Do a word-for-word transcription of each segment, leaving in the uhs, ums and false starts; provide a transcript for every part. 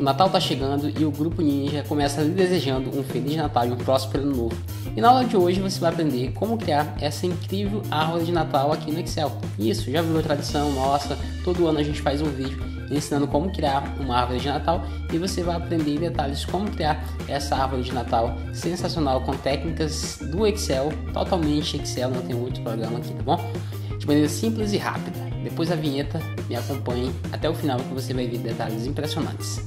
O Natal tá chegando e o Grupo Ninja começa lhe desejando um Feliz Natal e um próspero ano novo. E na aula de hoje você vai aprender como criar essa incrível árvore de Natal aqui no Excel. Isso, já virou tradição nossa, todo ano a gente faz um vídeo ensinando como criar uma árvore de Natal e você vai aprender em detalhes como criar essa árvore de Natal sensacional com técnicas do Excel, totalmente Excel, não tem muito programa aqui, tá bom? De maneira simples e rápida. Depois da vinheta, me acompanhe até o final que você vai ver detalhes impressionantes.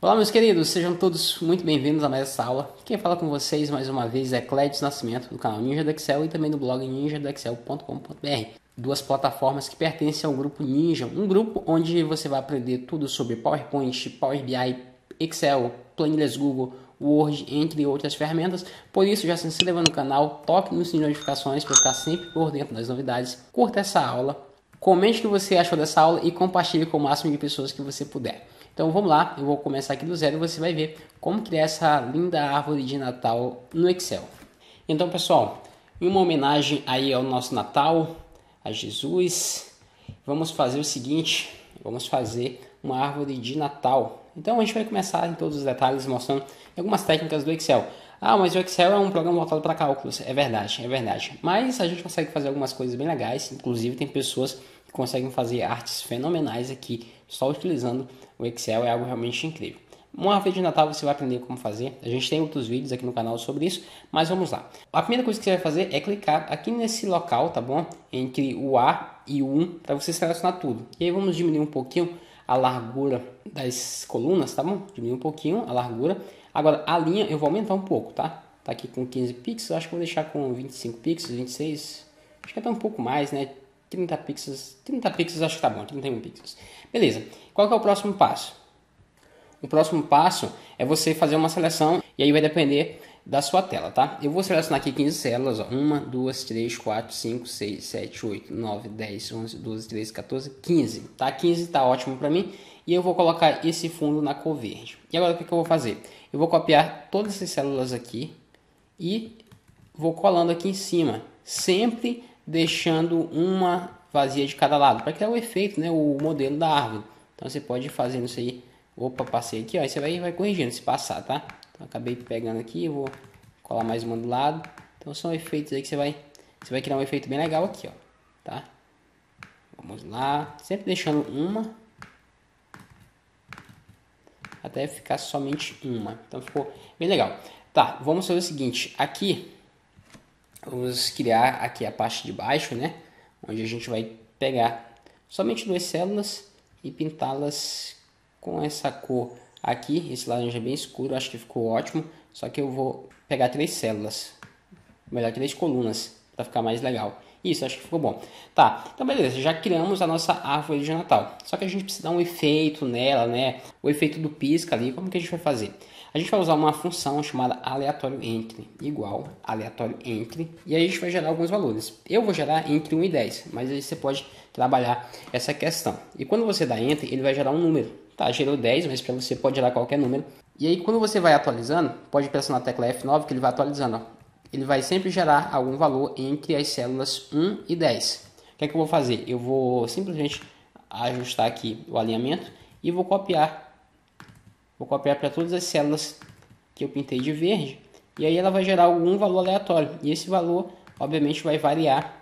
Olá meus queridos, sejam todos muito bem-vindos a mais essa aula. Quem fala com vocês mais uma vez é Cledes Nascimento, do canal Ninja do Excel e também do blog ninja do excel ponto com ponto br. Duas plataformas que pertencem ao Grupo Ninja, um grupo onde você vai aprender tudo sobre PowerPoint, Power B I, Excel, planilhas Google, Word, entre outras ferramentas. Por isso, já se inscreva no canal, toque no sininho de notificações para ficar sempre por dentro das novidades. Curta essa aula, comente o que você achou dessa aula e compartilhe com o máximo de pessoas que você puder. Então vamos lá, eu vou começar aqui do zero e você vai ver como criar essa linda árvore de Natal no Excel. Então pessoal, em uma homenagem aí ao nosso Natal, a Jesus, vamos fazer o seguinte, vamos fazer uma árvore de Natal. Então a gente vai começar em todos os detalhes mostrando algumas técnicas do Excel. Ah, mas o Excel é um programa voltado para cálculos, é verdade, é verdade. Mas a gente consegue fazer algumas coisas bem legais, inclusive tem pessoas que conseguem fazer artes fenomenais aqui só utilizando o Excel, é algo realmente incrível. Uma árvore de Natal você vai aprender como fazer, a gente tem outros vídeos aqui no canal sobre isso, mas vamos lá. A primeira coisa que você vai fazer é clicar aqui nesse local, tá bom? Entre o A e o um, para você selecionar tudo. E aí vamos diminuir um pouquinho a largura das colunas, tá bom? Diminuir um pouquinho a largura. Agora a linha eu vou aumentar um pouco, tá? Tá aqui com quinze pixels, acho que vou deixar com vinte e cinco pixels, vinte e seis, acho que até um pouco mais, né? trinta pixels, trinta pixels acho que tá bom, trinta e um pixels. Beleza, qual que é o próximo passo? O próximo passo é você fazer uma seleção e aí vai depender da sua tela, tá? Eu vou selecionar aqui quinze células, ó. um, dois, três, quatro, cinco, seis, sete, oito, nove, dez, onze, doze, treze, quatorze, quinze. Tá? quinze tá ótimo pra mim e eu vou colocar esse fundo na cor verde. E agora o que, que eu vou fazer? Eu vou copiar todas essas células aqui e vou colando aqui em cima, sempre deixando uma vazia de cada lado, para criar o efeito, né, o modelo da árvore. Então você pode ir fazendo isso aí, opa, passei aqui, ó, aí você vai, vai corrigindo se passar, tá? Então, acabei pegando aqui, vou colar mais uma do lado, então são efeitos aí que você vai, você vai criar um efeito bem legal aqui, ó, tá? Vamos lá, sempre deixando uma, até ficar somente uma, então ficou bem legal. Tá, vamos fazer o seguinte, aqui, vamos criar aqui a parte de baixo, né? Onde a gente vai pegar somente duas células e pintá-las com essa cor aqui. Esse laranja é bem escuro, acho que ficou ótimo. Só que eu vou pegar três células, melhor, três colunas, para ficar mais legal. Isso, acho que ficou bom. Tá, então beleza, já criamos a nossa árvore de Natal. Só que a gente precisa dar um efeito nela, né? O efeito do pisca ali, como que a gente vai fazer? A gente vai usar uma função chamada ALEATORIOENTRE, igual ALEATORIOENTRE, e aí a gente vai gerar alguns valores. Eu vou gerar entre um e dez, mas aí você pode trabalhar essa questão. E quando você dá ENTER, ele vai gerar um número. Tá, gerou dez, mas para você pode gerar qualquer número. E aí quando você vai atualizando, pode pressionar a tecla F nove que ele vai atualizando. Ó. Ele vai sempre gerar algum valor entre as células um e dez. O que é que eu vou fazer? Eu vou simplesmente ajustar aqui o alinhamento e vou copiar. Vou copiar para todas as células que eu pintei de verde. E aí ela vai gerar algum valor aleatório. E esse valor, obviamente, vai variar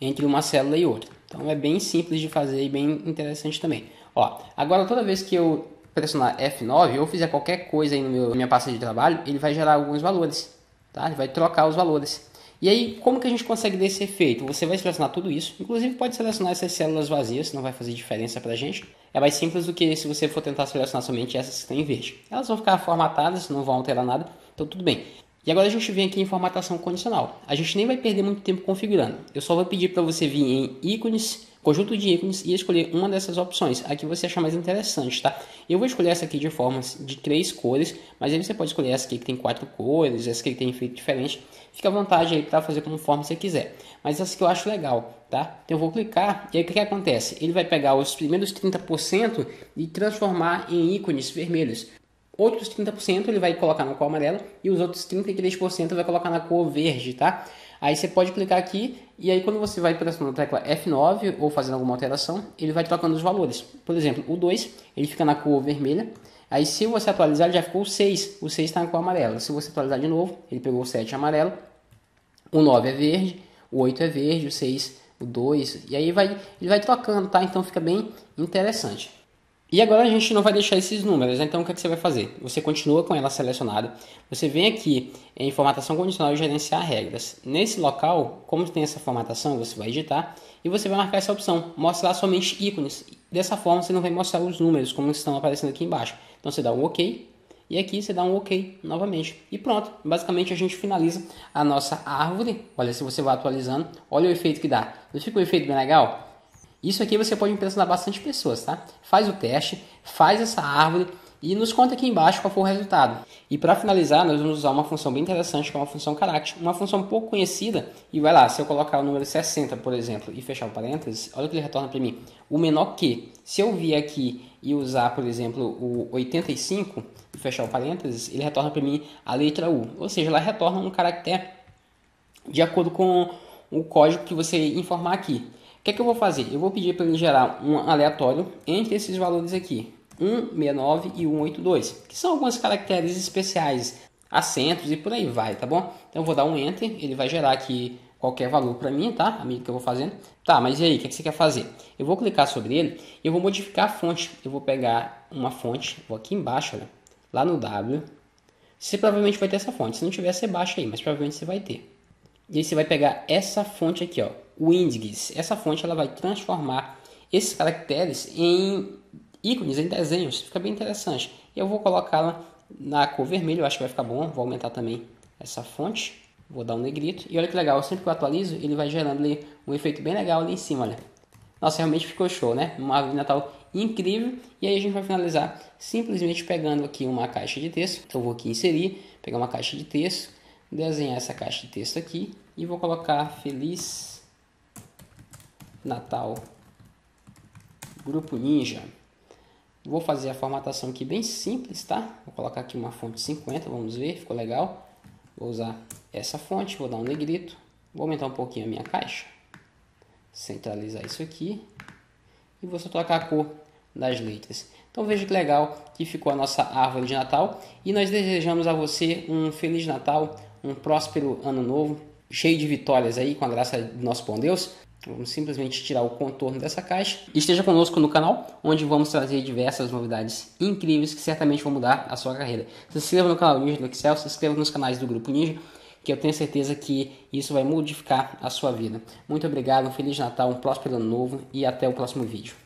entre uma célula e outra. Então é bem simples de fazer e bem interessante também. Ó, agora, toda vez que eu pressionar F nove ou fizer qualquer coisa aí no meu, na minha pasta de trabalho, ele vai gerar alguns valores. Tá? Ele vai trocar os valores. E aí, como que a gente consegue desse efeito? Você vai selecionar tudo isso. Inclusive, pode selecionar essas células vazias, não vai fazer diferença pra gente. É mais simples do que se você for tentar selecionar somente essas que estão em verde. Elas vão ficar formatadas, não vão alterar nada, então tudo bem. E agora a gente vem aqui em formatação condicional. A gente nem vai perder muito tempo configurando. Eu só vou pedir para você vir em ícones, conjunto de ícones, e escolher uma dessas opções. A que você achar mais interessante, tá? Eu vou escolher essa aqui de formas de três cores, mas aí você pode escolher essa aqui que tem quatro cores, essa aqui que tem efeito diferente. Fica à vontade aí para fazer como forma você quiser. Mas essa que eu acho legal, tá? Então eu vou clicar, e aí o que, que acontece? Ele vai pegar os primeiros trinta por cento e transformar em ícones vermelhos. Outros trinta por cento ele vai colocar na cor amarela e os outros trinta e três por cento vai colocar na cor verde, tá? Aí você pode clicar aqui e aí quando você vai pressionando a tecla F nove ou fazendo alguma alteração, ele vai trocando os valores. Por exemplo, o dois, ele fica na cor vermelha. Aí se você atualizar, ele já ficou o seis. O seis está na cor amarela. Se você atualizar de novo, ele pegou o sete amarelo. O nove é verde, o oito é verde, o seis, o dois. E aí vai, ele vai trocando, tá? Então fica bem interessante. E agora a gente não vai deixar esses números, né? Então o que, é que você vai fazer? Você continua com ela selecionada, você vem aqui em formatação condicional e gerenciar regras. Nesse local, como tem essa formatação, você vai editar e você vai marcar essa opção, mostrar somente ícones. Dessa forma você não vai mostrar os números como estão aparecendo aqui embaixo. Então você dá um OK e aqui você dá um OK novamente. E pronto, basicamente a gente finaliza a nossa árvore. Olha, se você vai atualizando, olha o efeito que dá. Não fica um efeito bem legal? Isso aqui você pode impressionar bastante pessoas, tá? Faz o teste, faz essa árvore e nos conta aqui embaixo qual foi o resultado. E para finalizar, nós vamos usar uma função bem interessante, que é uma função CARACT. Uma função pouco conhecida, e vai lá, se eu colocar o número sessenta, por exemplo, e fechar o parênteses, olha o que ele retorna para mim, o menor que. Se eu vir aqui e usar, por exemplo, o oitenta e cinco, e fechar o parênteses, ele retorna para mim a letra U. Ou seja, ela retorna um caractere de acordo com o código que você informar aqui. O que, que eu vou fazer? Eu vou pedir para ele gerar um aleatório entre esses valores aqui, cento e sessenta e nove e cento e oitenta e dois, que são alguns caracteres especiais, acentos e por aí vai, tá bom? Então eu vou dar um Enter, ele vai gerar aqui qualquer valor para mim, tá? A medida que eu vou fazendo. Tá, mas e aí, o que, que você quer fazer? Eu vou clicar sobre ele e eu vou modificar a fonte. Eu vou pegar uma fonte, vou aqui embaixo, olha, lá no W. Você provavelmente vai ter essa fonte, se não tiver você baixa aí, mas provavelmente você vai ter. E aí você vai pegar essa fonte aqui, ó, Wingdings. Essa fonte ela vai transformar esses caracteres em ícones, em desenhos. Fica bem interessante. Eu vou colocá-la na cor vermelha, eu acho que vai ficar bom. Vou aumentar também essa fonte. Vou dar um negrito. E olha que legal, sempre que eu atualizo, ele vai gerando ali um efeito bem legal ali em cima, olha. Nossa, realmente ficou show, né? Uma árvore de Natal incrível. E aí a gente vai finalizar simplesmente pegando aqui uma caixa de texto. Então eu vou aqui inserir, pegar uma caixa de texto. Desenhar essa caixa de texto aqui e vou colocar Feliz Natal Grupo Ninja. Vou fazer a formatação aqui bem simples, tá? Vou colocar aqui uma fonte cinquenta, vamos ver, ficou legal. Vou usar essa fonte, vou dar um negrito, vou aumentar um pouquinho a minha caixa, centralizar isso aqui e vou só trocar a cor das letras. Então veja que legal que ficou a nossa árvore de Natal. E nós desejamos a você um Feliz Natal, um próspero Ano Novo, cheio de vitórias aí, com a graça do nosso bom Deus. Vamos simplesmente tirar o contorno dessa caixa. Esteja conosco no canal, onde vamos trazer diversas novidades incríveis que certamente vão mudar a sua carreira. Se inscreva no canal Ninja do Excel, se inscreva nos canais do Grupo Ninja, que eu tenho certeza que isso vai modificar a sua vida. Muito obrigado, um Feliz Natal, um próspero Ano Novo e até o próximo vídeo.